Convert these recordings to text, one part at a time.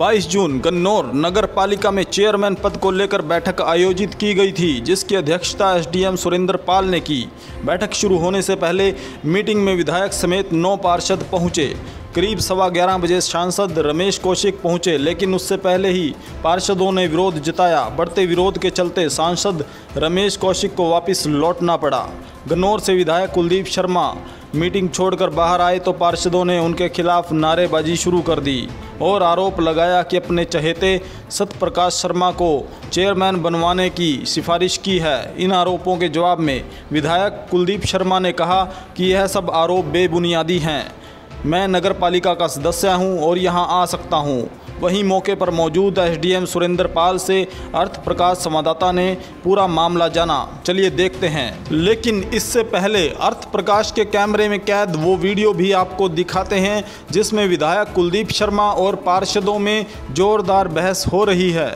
22 जून गन्नौर नगर पालिका में चेयरमैन पद को लेकर बैठक आयोजित की गई थी, जिसकी अध्यक्षता एसडीएम सुरेंद्र पाल ने की। बैठक शुरू होने से पहले मीटिंग में विधायक समेत 9 पार्षद पहुंचे। करीब 11:15 बजे सांसद रमेश कौशिक पहुंचे, लेकिन उससे पहले ही पार्षदों ने विरोध जताया। बढ़ते विरोध के चलते सांसद रमेश कौशिक को वापस लौटना पड़ा। गन्नौर से विधायक कुलदीप शर्मा मीटिंग छोड़कर बाहर आए तो पार्षदों ने उनके खिलाफ नारेबाजी शुरू कर दी और आरोप लगाया कि अपने चहेते सतप्रकाश शर्मा को चेयरमैन बनवाने की सिफारिश की है। इन आरोपों के जवाब में विधायक कुलदीप शर्मा ने कहा कि यह सब आरोप बेबुनियादी हैं, मैं नगर पालिका का सदस्य हूं और यहां आ सकता हूं। वहीं मौके पर मौजूद एसडीएम सुरेंद्र पाल से अर्थ प्रकाश संवाददाता ने पूरा मामला जाना। चलिए देखते हैं। लेकिन इससे पहले अर्थ प्रकाश के कैमरे में कैद वो वीडियो भी आपको दिखाते हैं जिसमें विधायक कुलदीप शर्मा और पार्षदों में जोरदार बहस हो रही है।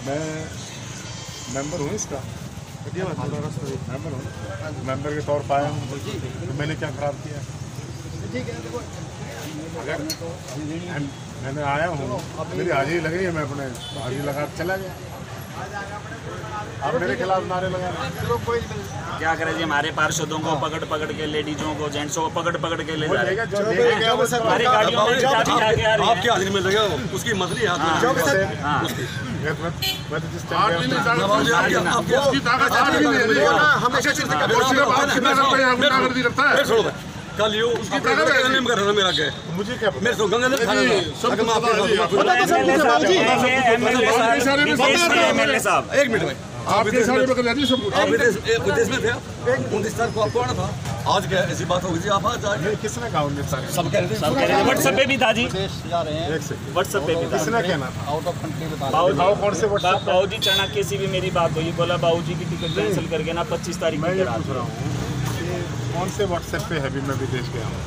मैं मेंबर हूँ इसका, मेंबर के तौर पर आया हूँ। तो मैंने क्या खराब किया? अगर मैंने आया हूँ, मेरी हाजिरी लग रही है, मैं अपने हाजिरी लगा चला गया। आप मेरे खिलाफ नारे लगा क्या करें जी? हमारे पार्षदों को पकड़ के, लेडीजों को, जेंट्सों को पकड़ के ले जा रहे हैं। हमारी गाड़ियों में चाबी आगे आ रही है। आपके हाजिरी में लगे हो, उसकी मसली हाथ में मुझे क्या मेरे तो गंगा एक मिनट में आप विदेश में थे, 29 तारीख को आपको आना था, आज क्या ऐसी बात हो गई? आप आज किसने कहा 29 तारीख? सब कह रहे थे व्हाट्सएप पे भी था जी, जा रहे हैं व्हाट्सएप पे भी। किसने कहना था आउट ऑफ कंट्री बता रहे हो? कौन से व्हाट्सएप? बाबूजी चाणक्य से भी मेरी बात हुई, बोला बाबूजी की टिकट कैंसिल करके ना 25 तारीख में करा रहा हूँ। कौन से व्हाट्सएप पे है भी मैं विदेश गया हूँ?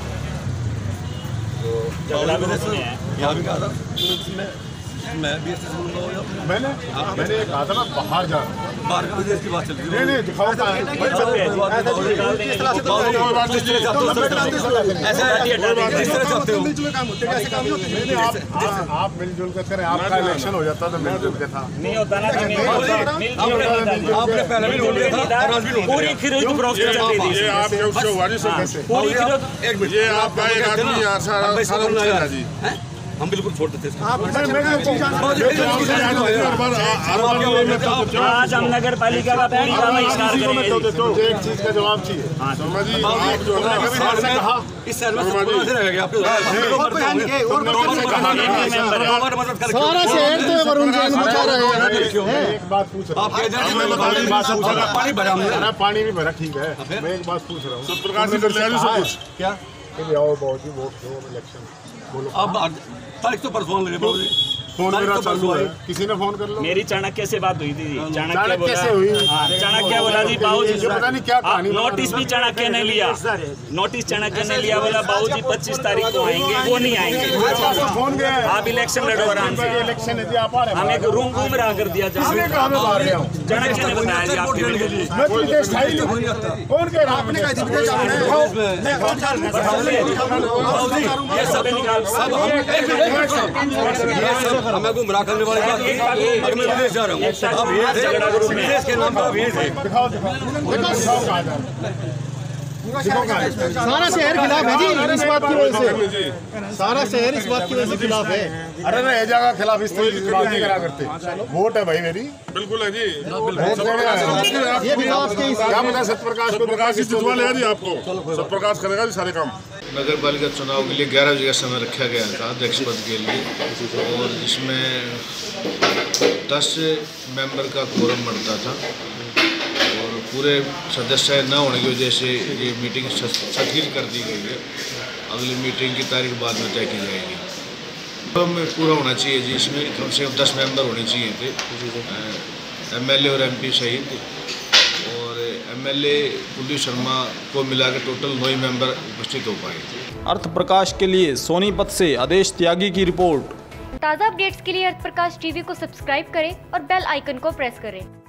मैंने कहा था ना बाहर जा रहा हूँ, बाहर का विदेश की बात चल रही है। नहीं दिखाता है, आप मिलजुल कर करें। आपका इलेक्शन हो जाता तो मिलजुल के था, नहीं होता ना। आपने पहले भी लूट लिया था, आज भी लूट लिया। पूरी खिरोज ब्रॉक्स चल रही थी। आप जो वारिस हो कैसे पूरी खिरोज एक मिनट, ये आपका एक आदमी यार सारा सालों में लगा जी, हम बिल्कुल छोड़ देते हैं। आज हम नगर पालिका का पूरी बहिष्कार करेंगे। एक चीज का जवाब चाहिए पानी भी भरा, ठीक है। मैं एक बात पूछ रहा हूँ, क्या आओ बहुत ही वोट दो इलेक्शन बोलो। अब तारीख तो परसों लगे बाबूजी, फोन मेरा चालू है, किसी ने फोन कर लो। मेरी चाणक्य से बात हुई थी जी, चाणक्य बोला, चाणक्य बोला जी बाबूजी पता नहीं क्या कहानी। नोटिस भी चाणक्य ने लिया, नोटिस चाणक्य ने लिया, बोला बाबूजी 25 तारीख को आएंगे, वो नहीं आएंगे, आप इलेक्शन लड़ो आराम से। इलेक्शन है जी, आप आ रहे हैं, हमें एक रूम घूम रहा कर दिया चाणक्य ने बताया। हमें गुमराह करने वाले अगर मैं विदेश जा रहा हूँ, विदेश के नाम पर सारा शहर खिलाफ है जी, इस बात की वजह से सारा शहर इस बात की वजह से खिलाफ है। अरे मैं एजा का खिलाफ इस तरह की बात नहीं करा करते, वोट है भाई मेरी, बिल्कुल है जी। क्या बता सतप्रकाश जी, आपको सतप्रकाश करेगा जी सारे काम। नगर पालिका चुनाव के लिए 11 बजे का समय रखा गया था अध्यक्ष पद के लिए, और जिसमें 10 मेंबर का कोरम बनता था और पूरे सदस्य न होने की वजह से ये मीटिंग स्थगित कर दी गई है। अगली मीटिंग की तारीख बाद में तय की जाएगी। कोरम पूरा होना चाहिए जी, इसमें कम से कम 10 मेंबर होने चाहिए थे, MLA और MP सहित। और एमएलए कुलदीप शर्मा को मिलाकर टोटल 9 मेंबर उपस्थित हो पाए। अर्थ प्रकाश के लिए सोनीपत से आदेश त्यागी की रिपोर्ट। ताज़ा अपडेट्स के लिए अर्थ प्रकाश टीवी को सब्सक्राइब करें और बेल आइकन को प्रेस करें।